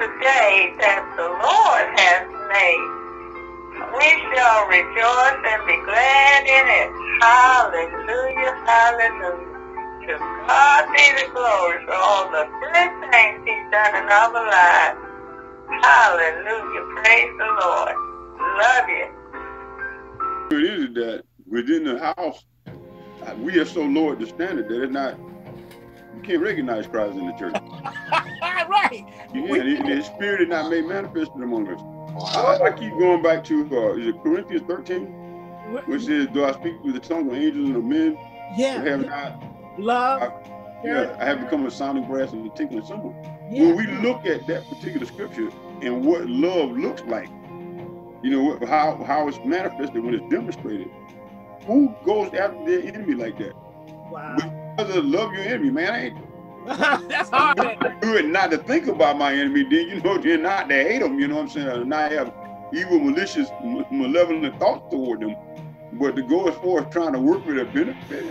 the day that the Lord has made. We shall rejoice and be glad in it. Hallelujah, hallelujah. To God be the glory for all the good things He's done in our lives. Hallelujah, praise the Lord. Love you. It is that within the house, we are so low at the standard that it's not, you can't recognize Christ in the church. Right. Yeah, and His Spirit is not made manifest among us. I keep going back to, is it Corinthians 13? Which says, do I speak with the tongue of angels and of men? Yeah. Have not, love. I have become a sounding brass and a tinkling cymbal. Yeah. When we look at that particular scripture and what love looks like, you know, how it's manifested when it's demonstrated, who goes after their enemy like that? Wow. Because of love your enemy, man. I ain't. That's hard. Do it not to think about my enemy, then you know they're not to hate them, you know what I'm saying, or not have evil, malicious, malevolent thoughts toward them. But to go as far as trying to work with a benefit,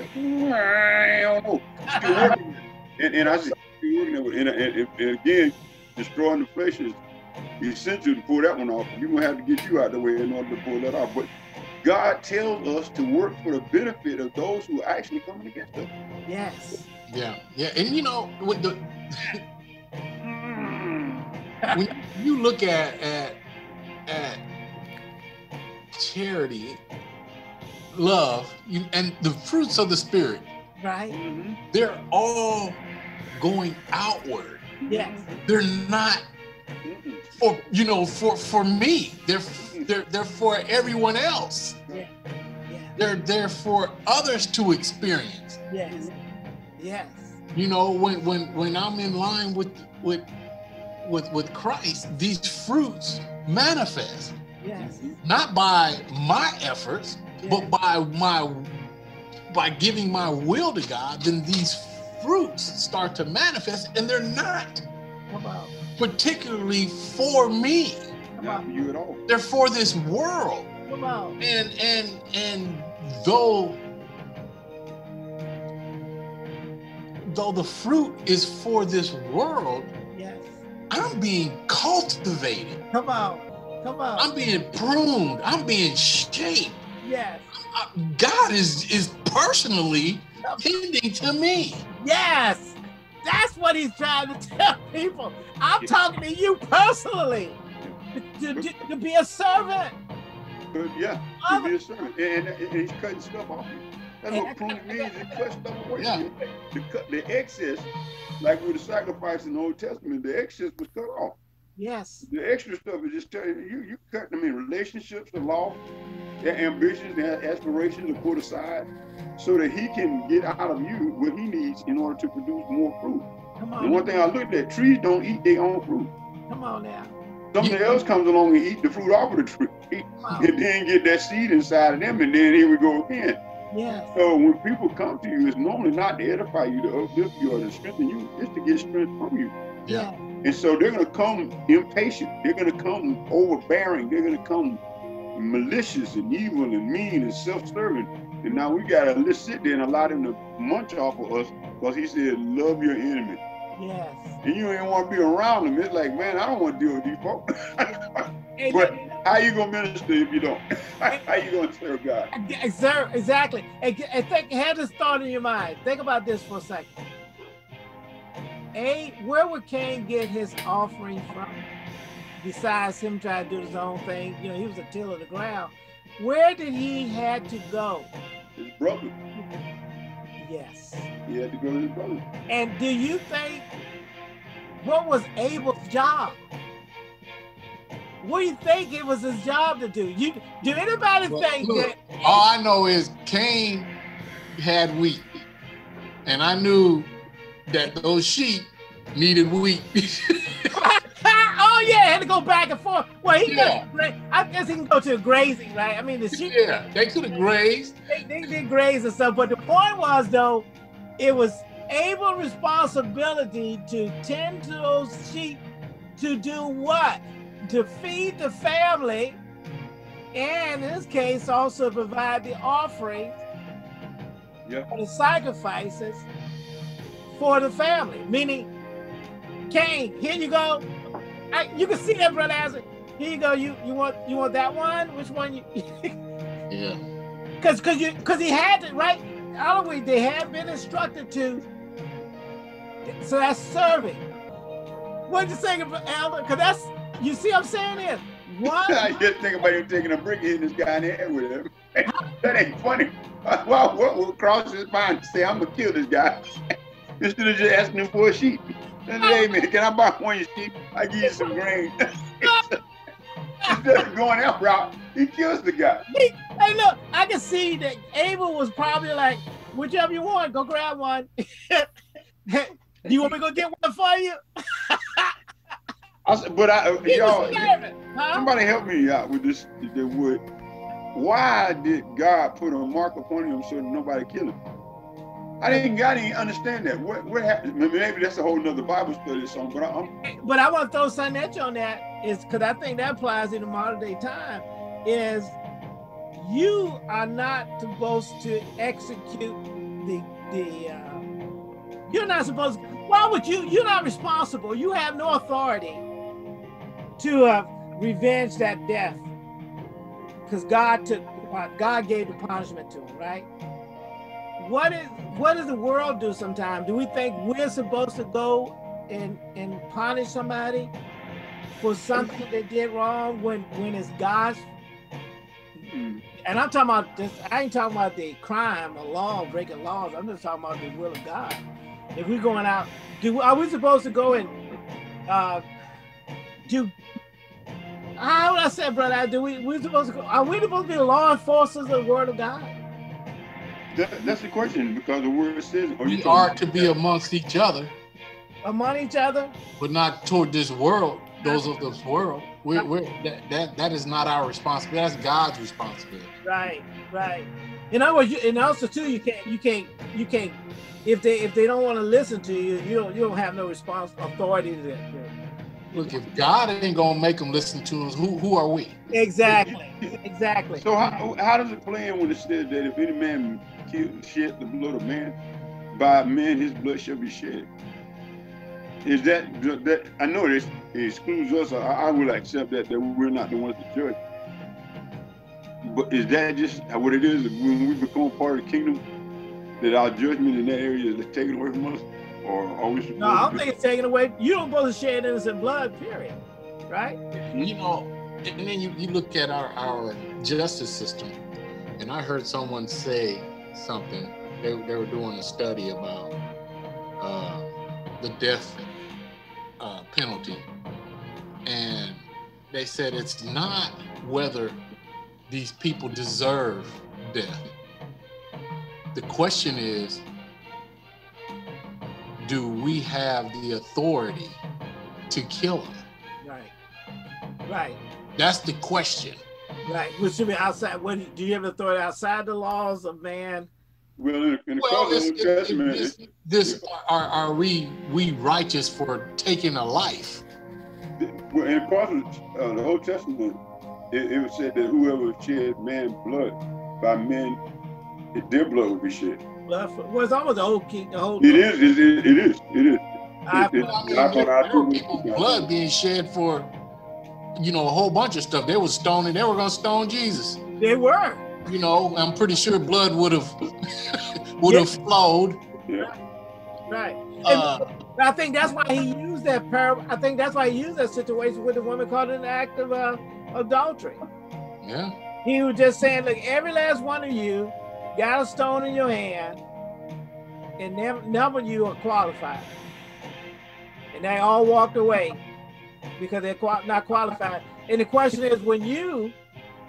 I don't know. Still working and I see and again, destroying the flesh is essential to pull that one off. You're gonna have to get you out of the way in order to pull that off. But God tells us to work for the benefit of those who are actually coming against us. Yes. Yeah, yeah, and you know, with the when you look at charity, love, and the fruits of the Spirit, right? They're all going outward. Yes, they're not for, you know, for me. They're for everyone else. Yeah, yeah. They're for others to experience. Yes. Yes. You know, when I'm in line with Christ, these fruits manifest. Yes. Not by my efforts, yes, but by giving my will to God, then these fruits start to manifest, and they're not particularly for me. Not for you at all. They're for this world. Come on. And though the fruit is for this world, yes, I'm being cultivated. Come on, come on. I'm being pruned. I'm being shaped. Yes. God is personally tending to me. Yes, that's what He's trying to tell people. I'm talking to you personally, to be a servant. Yeah, to be a servant, and He's cutting stuff off you. That's what proof means, to cut stuff away. Yeah. To cut the excess, like with the sacrifice in the Old Testament, the excess was cut off. Yes. The extra stuff is just telling you, you cut them in relationships, the law, their ambitions, their aspirations are put aside so that He can get out of you what He needs in order to produce more fruit. Come on. The one thing I looked at, trees don't eat their own fruit. Come on now. Something else comes along and eat the fruit off of the tree. Wow. And then get that seed inside of them, and then here we go again. Yes. So when people come to you, it's normally not to edify you, to uplift you, or to strengthen you. It's to get strength from you. Yeah. And so they're going to come impatient. They're going to come overbearing. They're going to come malicious and evil and mean and self-serving. And now we got to sit there and allow them to munch off of us, because He said, love your enemy. Yes. And you ain't want to be around them. It's like, man, I don't want to deal with these folks. But how you gonna minister if you don't? How you gonna serve God? Exactly. And think, have this thought in your mind. Think about this for a second. Where would Cain get his offering from? Besides him trying to do his own thing, you know, he was a tiller of the ground. Where did he have to go? His brother. Yes. He had to go to his brother. And do you think, what was Abel's job? What do you think it was his job to do? Do anybody think that? All I know is Cain had wheat, and I knew that those sheep needed wheat. Oh yeah, had to go back and forth. Well, I guess he can go to grazing, right? I mean, the sheep. Yeah, they could have grazed. They did graze and stuff, but the point was though, it was Abel's responsibility to tend to those sheep, to do what? To feed the family, and in this case, also provide the offerings, the sacrifices for the family. Meaning, Cain, here you go. You can see that brother as here you go. You want that one? Which one? You yeah. Cause he had to, right? Alawite, they had been instructed to. So that's serving. What'd you say, Elder? Cause that's you see what I'm saying here. One. I just think about him taking a brick and hitting this guy in the head with him. That ain't funny. Well, what would cross his mind to say, I'm gonna kill this guy instead of just asking him for a sheep? Hey man, can I buy one of your sheep? I give you some grain. Instead of going that route, he kills the guy. Hey, look, I can see that Abel was probably like, whichever you want, go grab one. You want me to go get one for you? I said, but y'all, huh? Somebody help me out with this, if they would. Why did God put a mark upon him so that nobody killed him? I didn't understand that. What happened? Maybe that's a whole nother Bible study or something. But I want to throw something at you on that, is because I think that applies in the modern day time, is you are not supposed to execute you're not supposed to, why would you, you're not responsible. You have no authority to revenge that death, because God gave the punishment to him, right? What does the world do sometimes? Do we think we're supposed to go and punish somebody for something they did wrong when it's God's? And I'm talking about this, I ain't talking about the crime or law, breaking laws. I'm just talking about the will of God. If we're going out, are we supposed to go and do? How would I say, brother? Are we supposed to be law enforcers of the Word of God? That's the question, because the word says we are to be amongst each other. Among each other, but not toward this world. Those of this world, that is not our responsibility. That's God's responsibility. Right, right. In other words, and also too, you can't. If they don't want to listen to you, you don't have no authority to that. Look, if God ain't gonna make them listen to us, who are we? Exactly. So how does it play in when it says that if any man shed the blood of man, by man his blood shall be shed? Is that I know this excludes us? I will accept that we're not the ones to judge. But is that just what it is when we become part of the kingdom? That our judgment in that area is taken away from us, or are we? No, I don't think it's taken away. You don't supposed to shed innocent blood, period. Right? You know, and then you look at our justice system, and I heard someone say something. They were doing a study about the death penalty, and they said it's not whether these people deserve death. The question is, do we have the authority to kill him? Right. That's the question. Right. Which should be outside. What do you have authority outside the laws of man? Well, are we righteous for taking a life? Well, in Proverbs, the Old Testament, it was said that whoever shed man's blood by men. Their blood would be shed. Well, it's almost the whole. It is. There were people's blood being shed for, a whole bunch of stuff. They were stoning. They were going to stone Jesus. They were. I'm pretty sure blood would have flowed. Yeah. Right. And I think that's why he used that parable. I think that's why he used that situation with the woman caught in the act of adultery. Yeah. He was just saying, look, every last one of you got a stone in your hand, and none of you are qualified. And they all walked away because they're not qualified. And the question is, when you,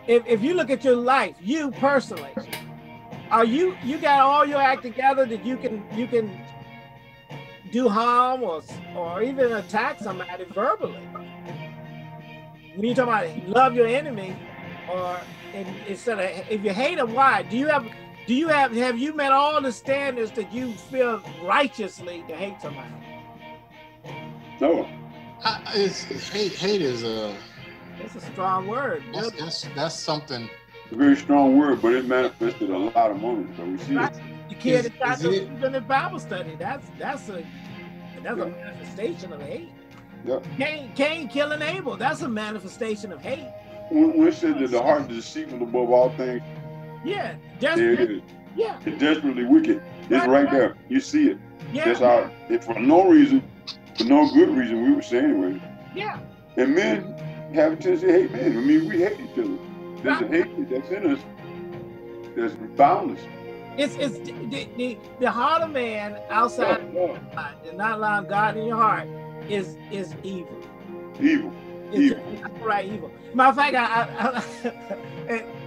if you look at your life, you personally, are you got all your act together that you can do harm or even attack somebody verbally? When you talk about love your enemy, instead of if you hate them, why do you have? Have you met all the standards that you feel righteously to hate somebody? No. Hate is a... That's a strong word. That's something... It's a very strong word, but it manifested a lot of moments. So we see it. You can't decide to do the Bible study. That's a manifestation of hate. Yep. Cain killing Abel. That's a manifestation of hate. We said that the heart is deceitful above all things. Yeah. Desperately, yeah. Desperately wicked. It's right there. You see it. Yeah. That's how, if for no reason, for no good reason, we would say anyway. Yeah. And men have a tendency to hate men. I mean, we hate each other. There's a hatred that's in us that's boundless. It's the heart of man outside of God, and not allowing God in your heart is evil. Evil. It's evil. Right, evil. Matter of fact,